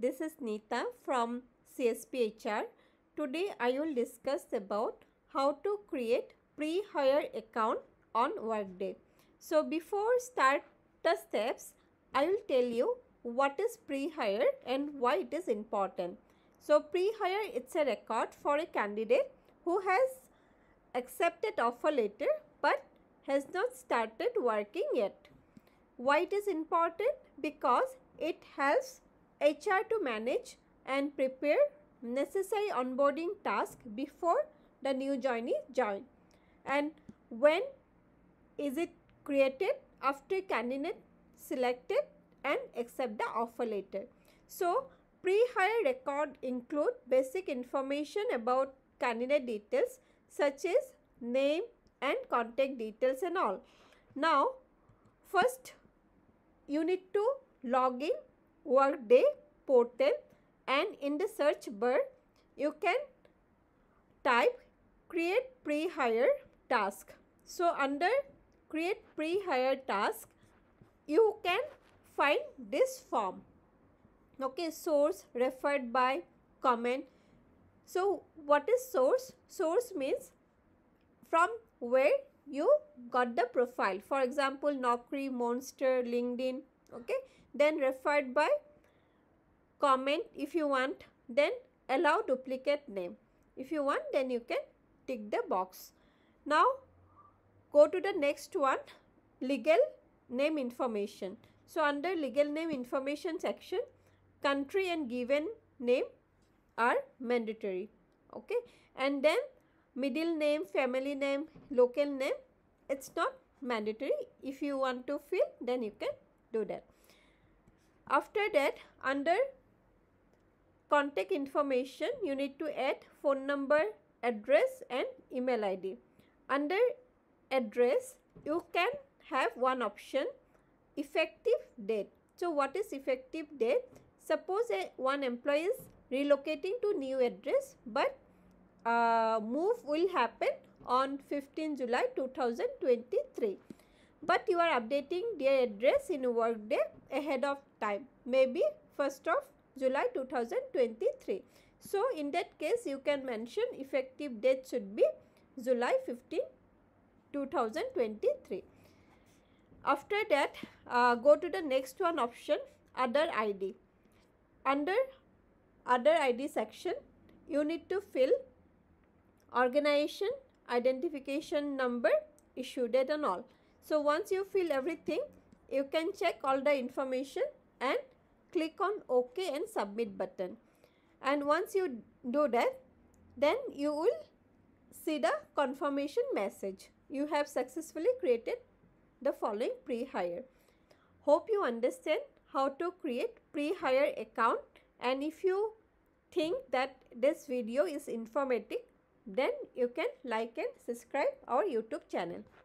this is Neeta from CSPHR. Today I will discuss about how to create pre-hire account on Workday. So before start the steps, I will tell you what is pre-hire and why it is important. So pre-hire, it's a record for a candidate who has accepted offer letter but has not started working yet. Why it is important? Because it helps HR to manage and prepare necessary onboarding tasks before the new joinee join. And when is it created? After candidate selected and accept the offer letter. So pre-hire record include basic information about candidate details such as name and contact details and all. Now first you need to log in Workday portal, and in the search bar you can type create pre-hire task. So under create pre-hire task you can find this form. Okay, source, referred by, comment. So what is source? Source means from where you got the profile. For example, Naukri, Monster, LinkedIn. Okay, then referred by, comment if you want, then allow duplicate name. If you want, then you can tick the box. Now go to the next one, legal name information. So under legal name information section, country and given name are mandatory. Okay, and then middle name, family name, local name, it's not mandatory. If you want to fill, then you can do that. After that, under contact information, you need to add phone number, address and email ID. Under address, you can have one option, effective date. So what is effective date? Suppose one employee is relocating to new address, but move will happen on 15 July 2023, but you are updating their address in Workday ahead of time, maybe 1st of July 2023. So in that case you can mention effective date should be July 15, 2023. After that, go to the next one option, other ID. Under other ID section you need to fill organization, identification number, issue date and all. So once you fill everything, you can check all the information and click on OK and submit button. And once you do that, then you will see the confirmation message. You have successfully created the following pre-hire. Hope you understand how to create pre-hire account, and if you think that this video is informative, then you can like and subscribe our YouTube channel.